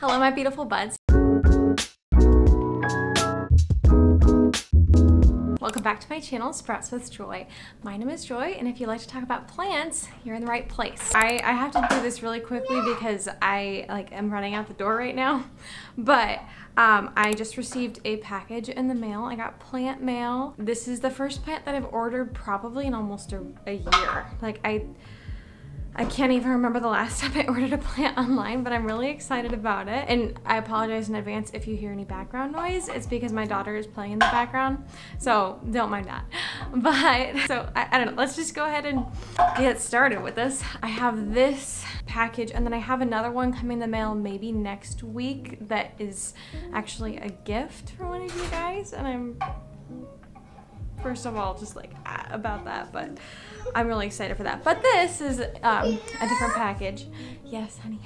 Hello, my beautiful buds. Welcome back to my channel, Sprouts with Joy. My name is Joy, and if you like to talk about plants, you're in the right place. I have to do this really quickly because I'm running out the door right now, but I just received a package in the mail. I got plant mail. This is the first plant that I've ordered probably in almost a year. Like I can't even remember the last time I ordered a plant online, but I'm really excited about it. And I apologize in advance if you hear any background noise. It's because my daughter is playing in the background, so don't mind that. But, so I don't know, let's just go ahead and get started with this. I have this package, and then I have another one coming in the mail maybe next week that is actually a gift for one of you guys, and I'm first of all just like about that, but I'm really excited for that. But this is a different package. Yes, honey.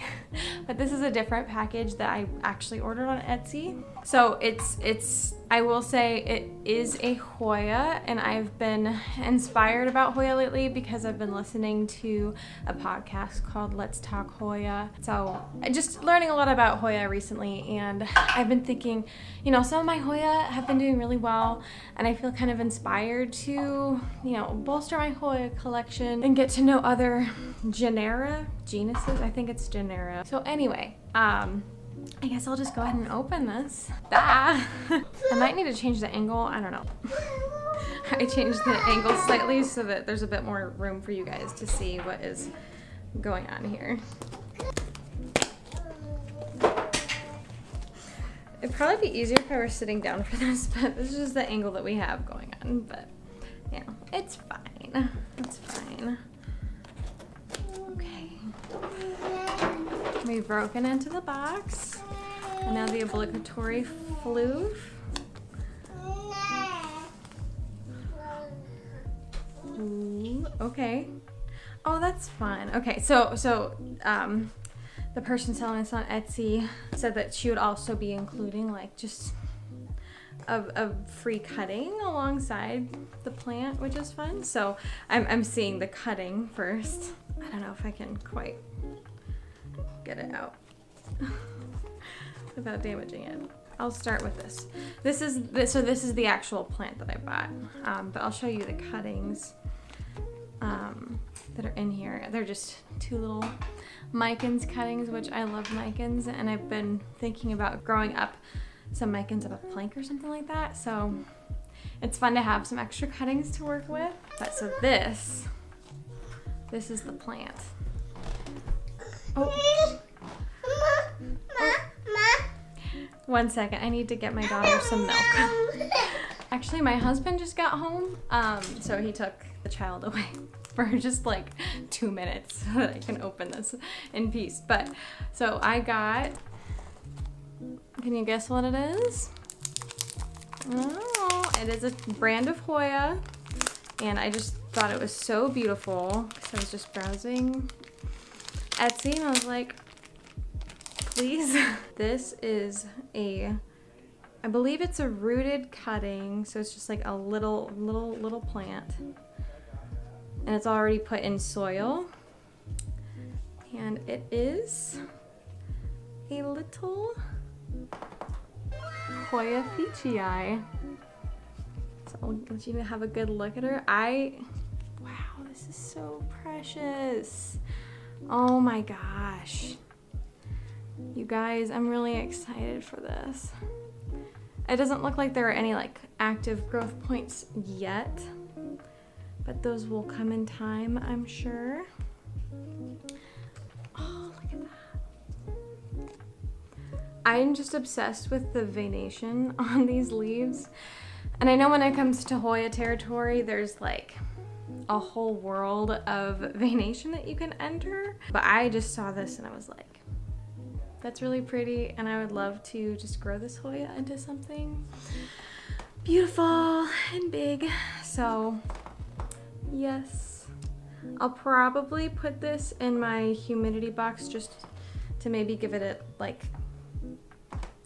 But this is a different package that I actually ordered on Etsy. So it's I will say it is a Hoya, and I've been inspired about Hoya lately because I've been listening to a podcast called Let's Talk Hoya. So just learning a lot about Hoya recently, and I've been thinking, you know, some of my Hoya have been doing really well, and I feel kind of inspired to, you know, bolster my Hoya collection and get to know other genuses. I think it's genera. So anyway, I guess I'll just go ahead and open this. Ah. I might need to change the angle, I don't know. I changed the angle slightly so that there's a bit more room for you guys to see what is going on here. It'd probably be easier if I were sitting down for this, but this is just the angle that we have going on, but yeah, it's fine. It's fine. Okay. We've broken into the box, and now the obligatory floof. Ooh, okay. Oh, that's fun. Okay, so the person selling this on Etsy said that she would also be including like just a free cutting alongside the plant, which is fun. So I'm seeing the cutting first. I don't know if I can quite get it out without damaging it. I'll start with this. This is the actual plant that I bought, but I'll show you the cuttings that are in here. They're just two little micans cuttings, which I love micans, and I've been thinking about growing up some micans of a plank or something like that, so it's fun to have some extra cuttings to work with. But so this is the plant. Oh. Oh. One second, I need to get my daughter some milk. Actually, my husband just got home, so he took the child away for just like 2 minutes so that I can open this in peace. But so I got, can you guess what it is? Oh, it is a brand of Hoya, and I just thought it was so beautiful because I was just browsing Etsy and I was like, please. This is I believe it's a rooted cutting, so it's just like a little plant, and it's already put in soil, and it is a little Hoya fitchii. So I'll let you have a good look at her. Wow, this is so precious. Oh my gosh, you guys, I'm really excited for this. It doesn't look like there are any like active growth points yet, but those will come in time, I'm sure. Oh, look at that. I'm just obsessed with the venation on these leaves, and I know when it comes to Hoya territory, there's like a whole world of venation that you can enter, but I just saw this and I was like, that's really pretty, and I would love to just grow this Hoya into something beautiful and big. So yes, I'll probably put this in my humidity box just to maybe give it a like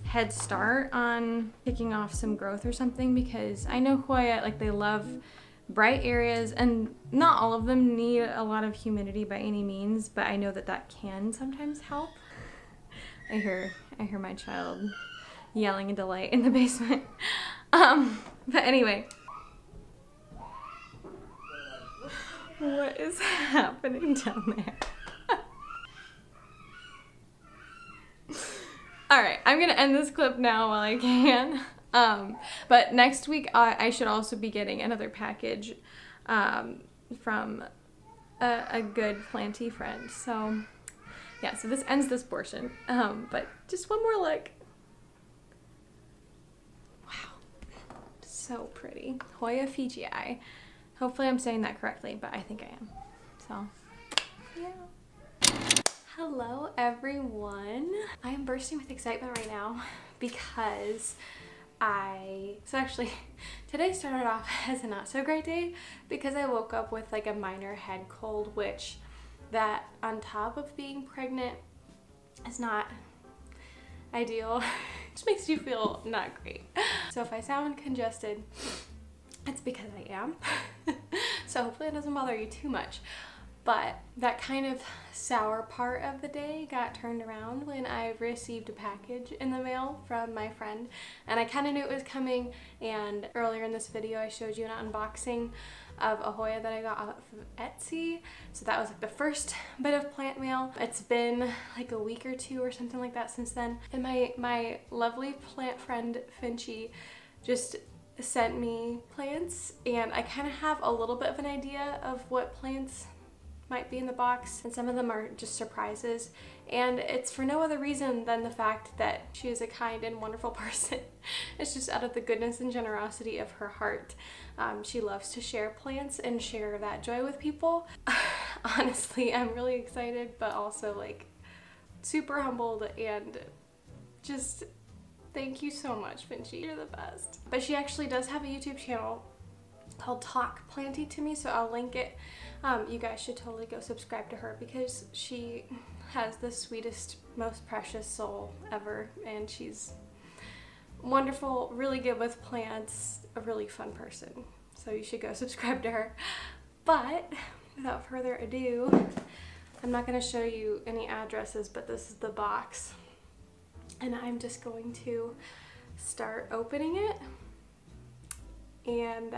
head start on picking off some growth or something, because I know Hoya, like, they love bright areas, and not all of them need a lot of humidity by any means, but I know that that can sometimes help. I hear my child yelling in delight in the basement. But anyway. What is happening down there? Alright, I'm gonna end this clip now while I can. But next week I should also be getting another package from a good planty friend. So yeah, so this ends this portion. But just one more look. Wow, so pretty. Hoya fitchii. Hopefully I'm saying that correctly, but I think I am. So, yeah. Hello, everyone. I am bursting with excitement right now because so actually, today started off as a not so great day because I woke up with like a minor head cold, which that on top of being pregnant is not ideal. It just makes you feel not great. So if I sound congested, it's because I am. So hopefully it doesn't bother you too much. But that kind of sour part of the day got turned around when I received a package in the mail from my friend, and I kind of knew it was coming. And earlier in this video I showed you an unboxing of a Hoya that I got off of Etsy. So that was like the first bit of plant mail. It's been like a week or two or something like that since then. And my lovely plant friend Finchie just sent me plants, and I kind of have a little bit of an idea of what plants might be in the box, and some of them are just surprises. And it's for no other reason than the fact that she is a kind and wonderful person. It's just out of the goodness and generosity of her heart. She loves to share plants and share that joy with people. Honestly, I'm really excited, but also like super humbled, and just thank you so much, Finchie. You're the best. But she actually does have a YouTube channel called Talk Planty to Me, so I'll link it. You guys should totally go subscribe to her because she has the sweetest, most precious soul ever, and she's wonderful, really good with plants, a really fun person. So you should go subscribe to her. But without further ado, I'm not going to show you any addresses, but this is the box. And I'm just going to start opening it, and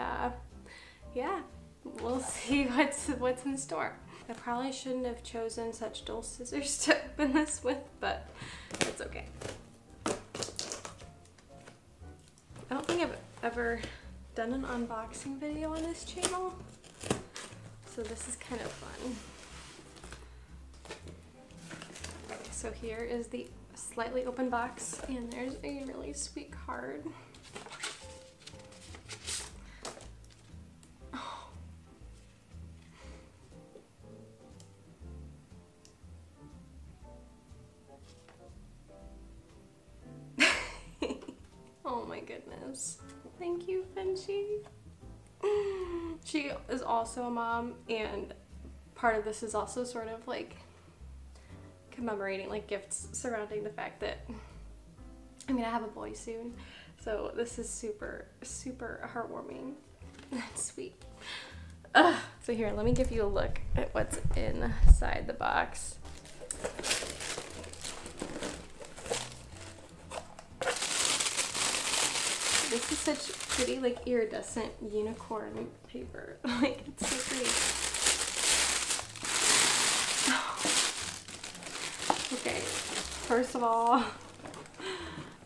yeah, we'll see what's in store. I probably shouldn't have chosen such dull scissors to open this with, but that's okay. I don't think I've ever done an unboxing video on this channel, so this is kind of fun. Okay, so here is the slightly open box, and there's a really sweet card. Oh. Oh my goodness. Thank you, Finchie. She is also a mom, and part of this is also sort of like commemorating like gifts surrounding the fact that I'm gonna have a boy soon. So this is super, super heartwarming. That's sweet. So here, let me give you a look at what's inside the box. This is such pretty like iridescent unicorn paper. Like, it's so pretty. Okay, first of all,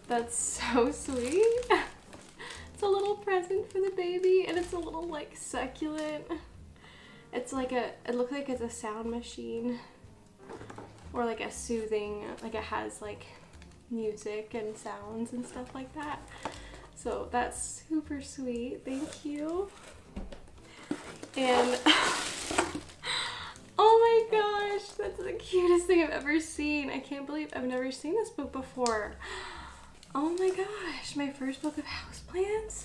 that's so sweet. It's a little present for the baby, and it's a little like succulent. It's like it looks like it's a sound machine, or like a soothing, like it has like music and sounds and stuff like that. So that's super sweet, thank you. And oh my gosh, that's the cutest thing I've ever seen. I can't believe I've never seen this book before. Oh my gosh, my first book of houseplants.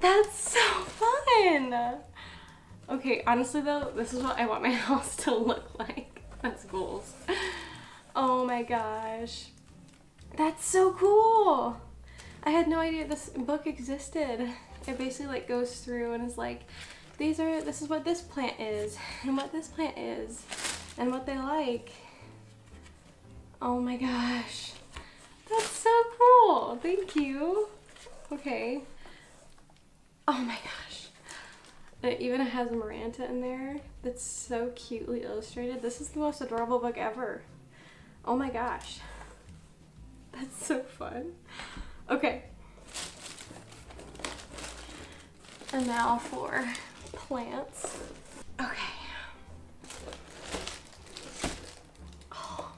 That's so fun. Okay, honestly though, this is what I want my house to look like. That's goals. Oh my gosh. That's so cool. I had no idea this book existed. It basically like goes through and is like, this is what this plant is, and what this plant is, and what they like. Oh my gosh, that's so cool. Thank you. Okay. Oh my gosh. It even has Maranta in there. That's so cutely illustrated. This is the most adorable book ever. Oh my gosh. That's so fun. Okay. And now for plants. Okay. Oh,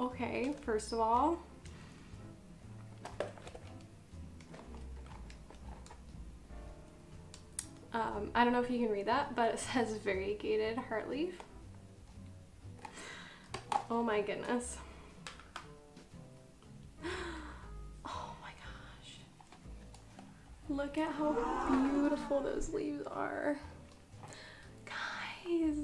okay, first of all, I don't know if you can read that, but it says variegated heartleaf. Oh my goodness. Look at how beautiful those leaves are. Guys,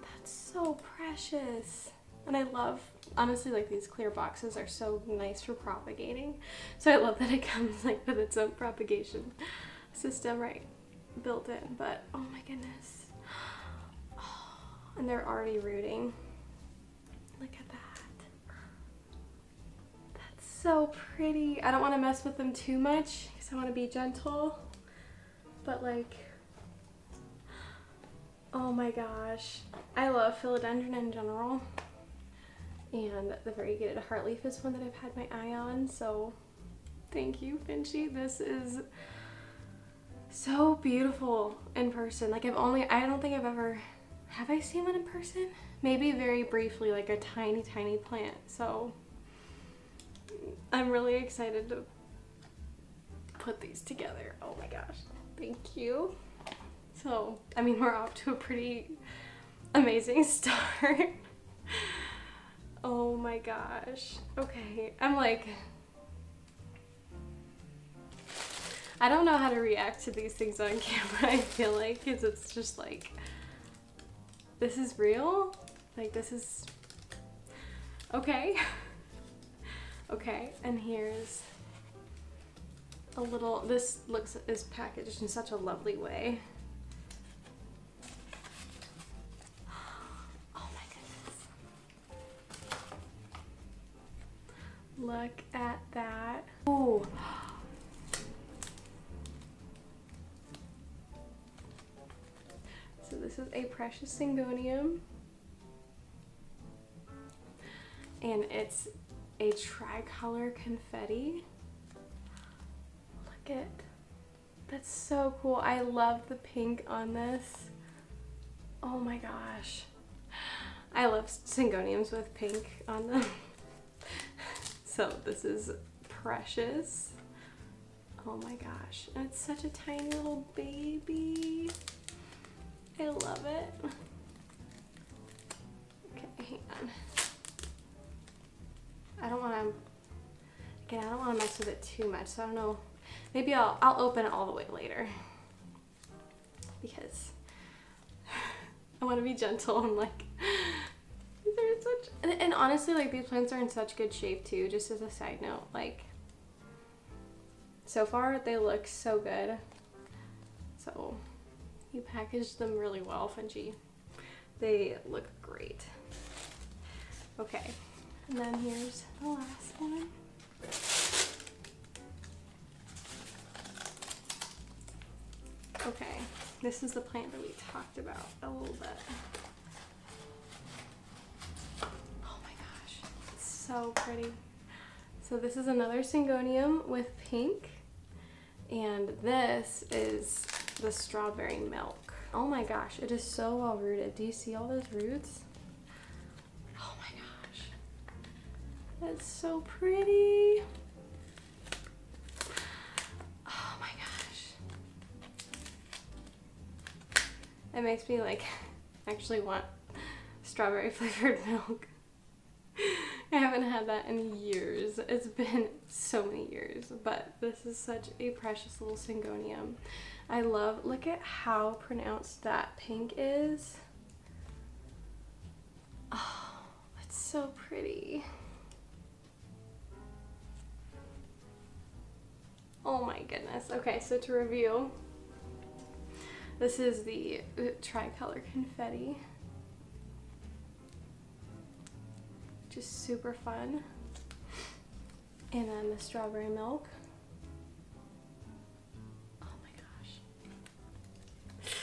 that's so precious. And I love, honestly, like these clear boxes are so nice for propagating. So I love that it comes like with its own propagation system, right? Built in, but oh my goodness. Oh, and they're already rooting. Look at that. So pretty. I don't want to mess with them too much because I want to be gentle, but like, oh my gosh, I love philodendron in general, and the variegated heartleaf is one that I've had my eye on, so thank you, Finchie. This is so beautiful in person. Like I don't think I've ever, have I seen one in person? Maybe very briefly, like a tiny, tiny plant, so I'm really excited to put these together. Oh my gosh, thank you. So, I mean, we're off to a pretty amazing start. Oh my gosh. Okay, I'm like, I don't know how to react to these things on camera, I feel like, because it's just like, this is real? Like, this is, okay. Okay, and here's a little, this looks, is packaged in such a lovely way. Oh my goodness. Look at that. Oh. So this is a precious syngonium. And it's a tri-color confetti. Look at, that's so cool. I love the pink on this. Oh my gosh. I love syngoniums with pink on them. So this is precious. Oh my gosh. And it's such a tiny little baby. I love it. Okay, hang on. I don't want to mess with it too much, so I don't know. Maybe I'll open it all the way later because I want to be gentle. I'm like, these are such, and honestly, like these plants are in such good shape too. Just as a side note, like so far they look so good. So you packaged them really well, Finchie. They look great. Okay. And then here's the last one. Okay, this is the plant that we talked about a little bit. Oh my gosh, it's so pretty. So this is another syngonium with pink, and this is the strawberry milk. Oh my gosh, it is so well rooted. Do you see all those roots? That's so pretty. Oh my gosh. It makes me like actually want strawberry flavored milk. I haven't had that in years. It's been so many years, but this is such a precious little syngonium. I love, look at how pronounced that pink is. Oh, it's so pretty. Oh my goodness. Okay, so to review, this is the tri-color confetti. which is super fun. And then the strawberry milk. Oh my gosh.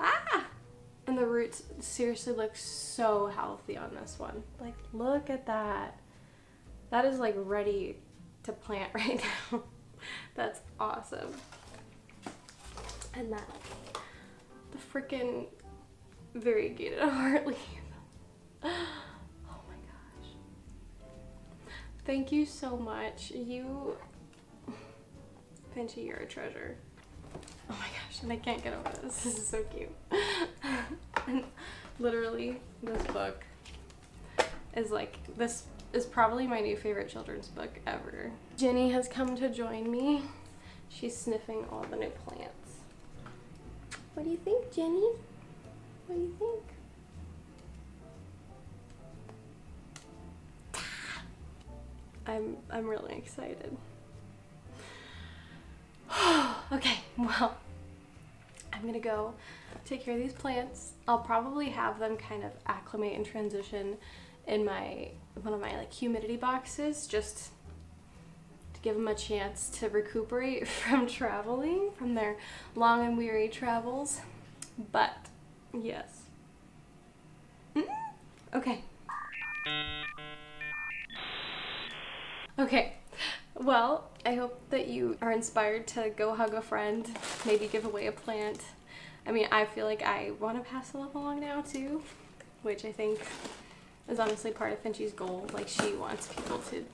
Ah! And the roots seriously look so healthy on this one. Like, look at that. That is like ready to plant right now. That's awesome. And that, the freaking variegated heart leaf. Thank you so much. You, Pinchy, you're a treasure. Oh my gosh, and I can't get over this. This is so cute. And literally, this book is like, this is probably my new favorite children's book ever. Jenny has come to join me. She's sniffing all the new plants. What do you think, Jenny? What do you think? I'm really excited. Okay, well, I'm gonna go take care of these plants. I'll probably have them kind of acclimate and transition in one of my like humidity boxes, just to give them a chance to recuperate from traveling, from their long and weary travels. But yes. Okay. Okay, well, I hope that you are inspired to go hug a friend, maybe give away a plant. I mean, I feel like I want to pass the love along now too, which I think is honestly part of Finchie's goal. Like, she wants people to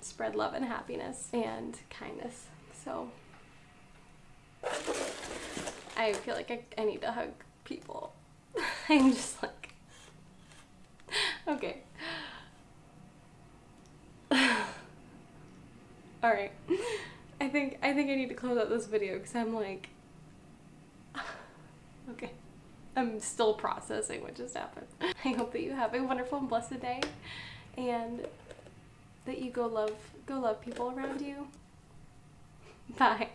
spread love and happiness and kindness. So I feel like I need to hug people. I'm just like, okay. All right, I think I need to close out this video because I'm like, okay, I'm still processing what just happened. I hope that you have a wonderful and blessed day, and that you go love people around you. Bye.